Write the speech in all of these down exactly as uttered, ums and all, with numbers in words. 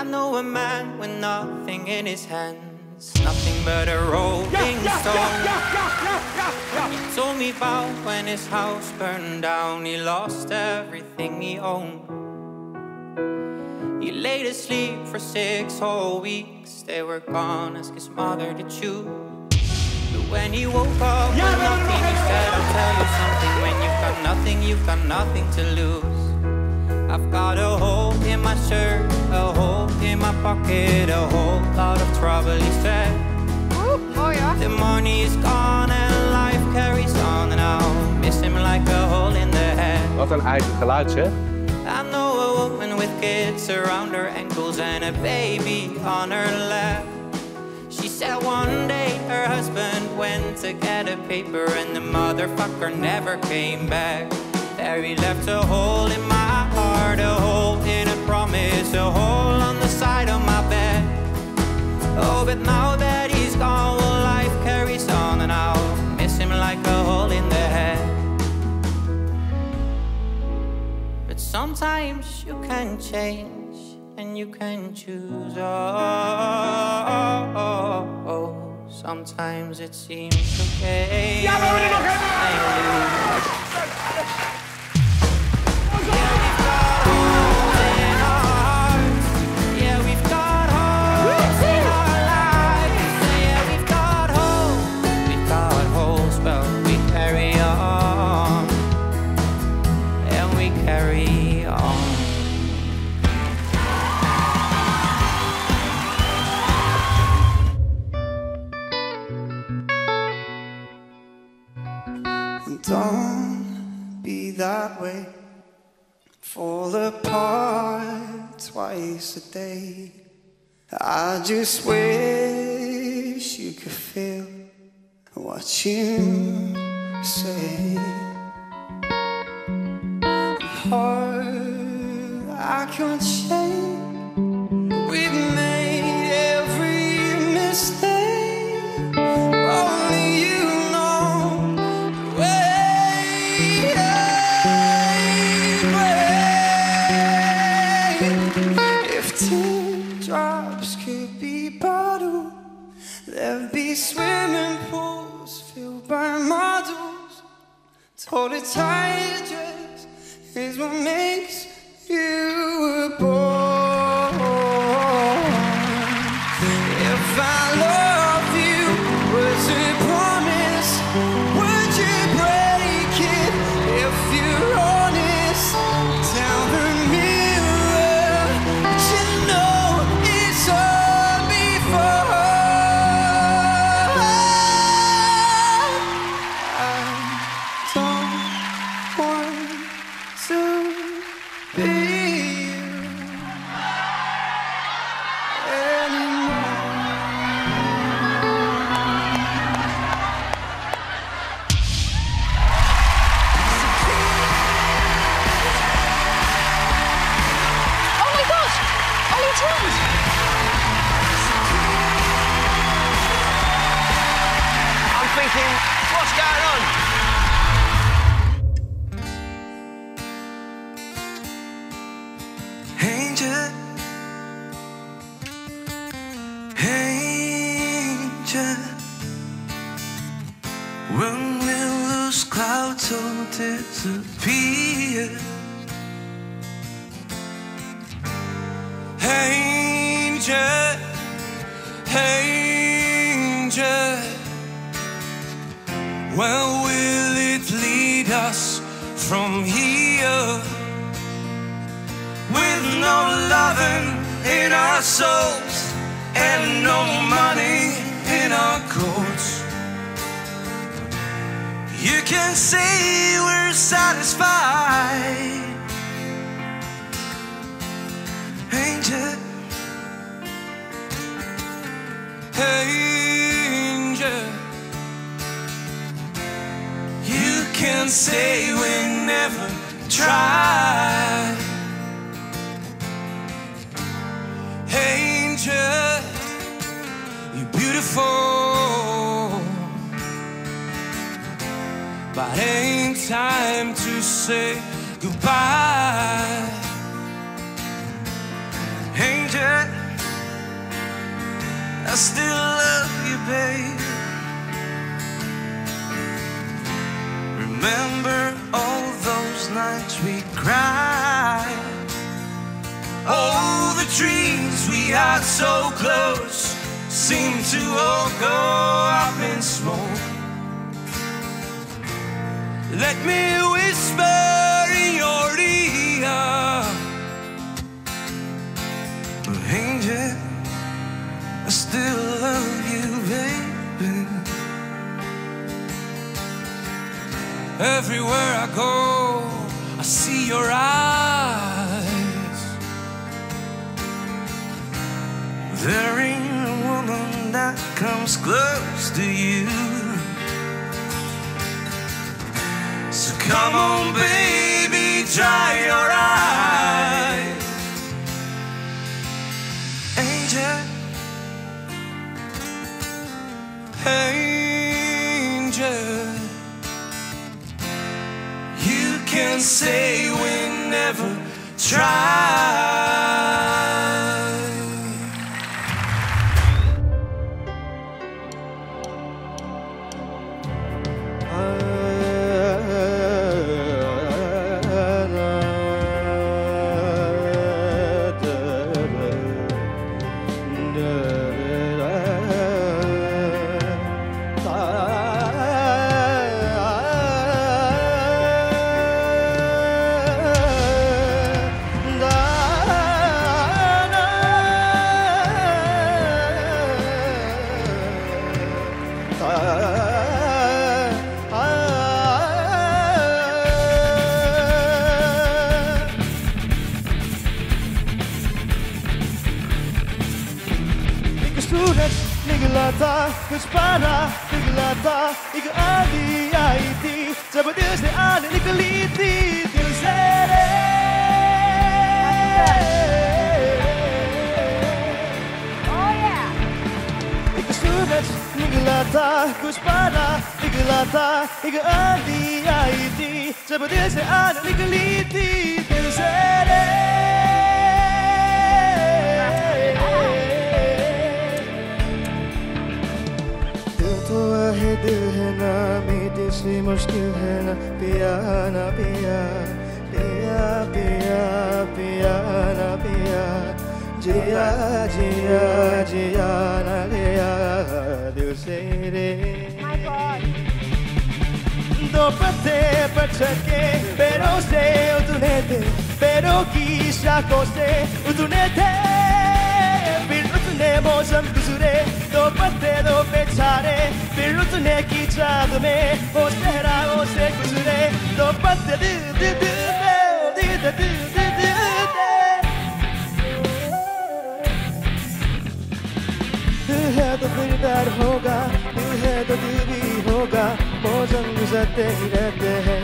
I know a man with nothing in his hands, nothing but a rolling yeah, stone. Yeah, yeah, yeah, yeah, yeah, yeah. He told me about when his house burned down, he lost everything he owned. He laid asleep for six whole weeks. They were gone, asked his mother to choose. But when he woke up yeah, with nothing, he said, I'll tell you something. When you've got nothing, you've got nothing to lose. I've got a hole in my shirt, a hole in my pocket, a whole lot of trouble, he said. Ooh, oh yeah. The money is gone and life carries on, and I'll miss him like a hole in the head. Wat een eigen geluidje. I know a woman with kids around her ankles and a baby on her lap. She said one day her husband went to get a paper and the motherfucker never came back. There he left a hole in my heart, a hole in a promise, a hole on the side of my bed. Oh, but now that he's gone, well, life carries on, and I'll miss him like a hole in the head. But sometimes you can change, and you can choose. Oh, oh, oh, oh, oh. Sometimes it seems okay. Yeah, but we didn't okay. Don't be that way. Fall apart twice a day. I just wish you could feel what you say. Heart I can't shake. We've made every mistake. Swimming pools filled by models, told a tight dress is what makes you a boy. If I love you was a promise, would you break it if you're honest? Tell the mirror that you know it's all before. What's going on? Angel, angel, when will those clouds all disappear? Angel, angel, where will it lead us from here? With no loving in our souls and no money in our coats. You can say we're satisfied. Angel, angel, can say we never tried. Angel, you're beautiful, but ain't time to say goodbye. Angel. I still love you, babe. Remember all those nights we cried, oh, the dreams we had so close seem to all go up in smoke. Let me whisper in your ear, but angel, I still love you, baby. Everywhere I go, I see your eyes. There ain't a woman that comes close to you. So come on, baby, dry your eyes. Angel, angel, you can say we never tried. Para naglata ikaw ay ay sa bades na alin kaliti tilsere oh yeah ikaw sudet naglata kus para naglata ikaw ay ay sa bades na alin kaliti tilsere. दिल है ना मेरे से मुश्किल है ना पिया ना पिया पिया पिया पिया ना पिया जिया जिया जिया ना जिया दिल से रे दो पत्ते पर चके पैरों से उतने थे पैरों की शाखों से उतने थे फिर उतने मौसम गुजरे दो पत्ते दो बेचारे फिर उतने की चाद में वो सहराओं से गुजरे दो पत्ते दि दि दि दि दि दि दि दि दिल है तो फिर दर्द होगा दिल है तो दिल भी होगा मौसम गुजरते ही रहते हैं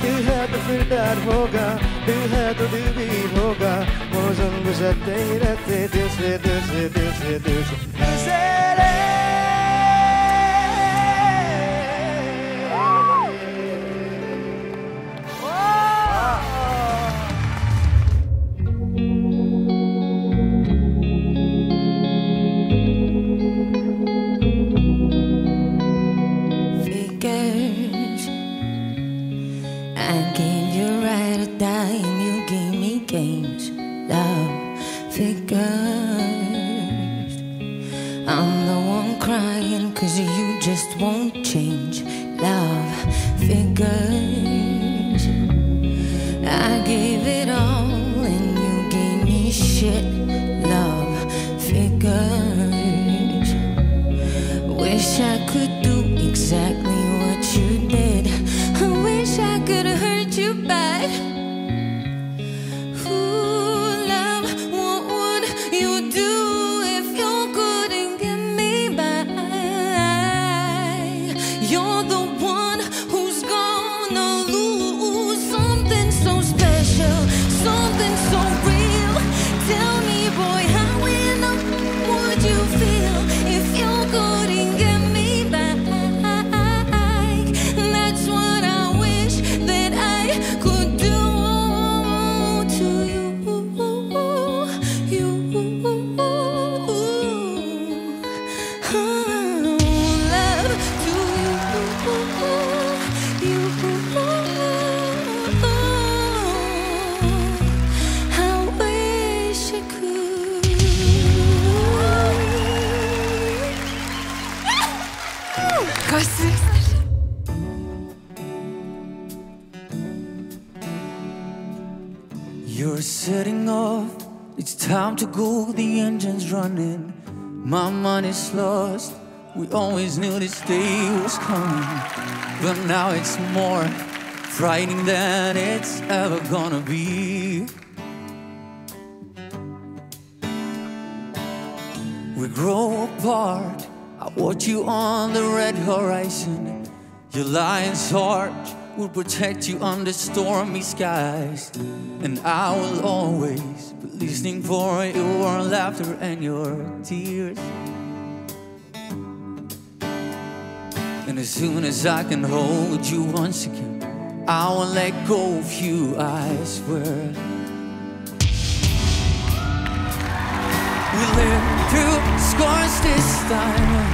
दिल है तो फिर दर्द होगा दिल है तो दिल भी होगा मौसम गुजरते ही रहते दिल से दिल से दिल से दिल से You're setting off, it's time to go, the engine's running. My money's lost, we always knew this day was coming. But now it's more frightening than it's ever gonna be. We grow apart, I watch you on the red horizon. Your lion's heart will protect you under stormy skies. And I will always be listening for your laughter and your tears. And as soon as I can hold you once again, I will let go of you, I swear. We lived through scars this time,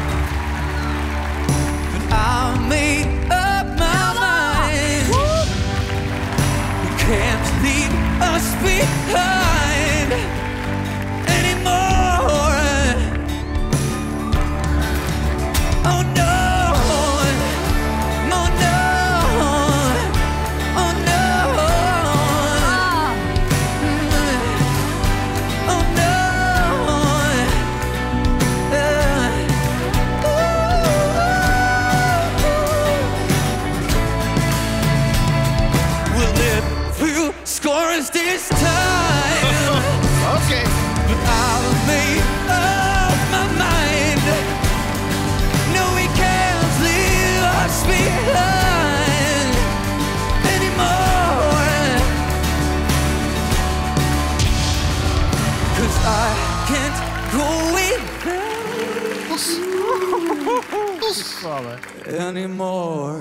but I made up. Can't leave us behind anymore. Oh no, oh no, oh no, oh no. We'll live scores this time. Okay. But I'll make up my mind. No, we can't leave us behind anymore. Cause I can't go with them anymore.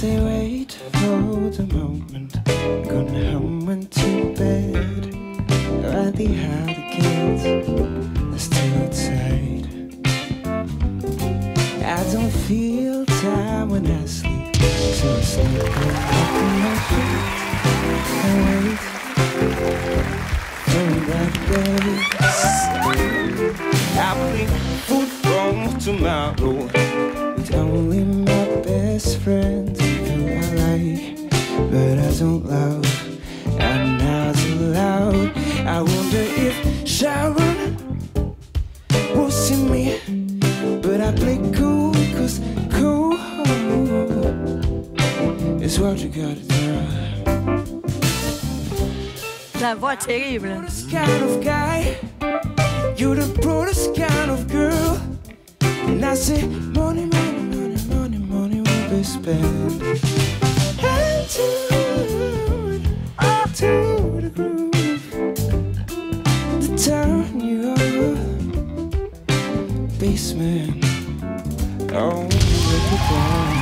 Say wait for the moment, gonna home and to bed. At the other kids are still outside. I don't feel time when I sleep, so I sleep up in my feet. I wait for that day. I bring food from tomorrow. It's only my best friend. But I don't love, I'm not allowed. I wonder if Sharon will see me, but I play cool, cause cool is what you gotta do. La voix terrible. You're the brightest kind of guy, you're the brightest kind of girl. And I say, money, money, money, money, money will be spent. Attitude, attitude, the groove, the town you are, basement, oh, the ground.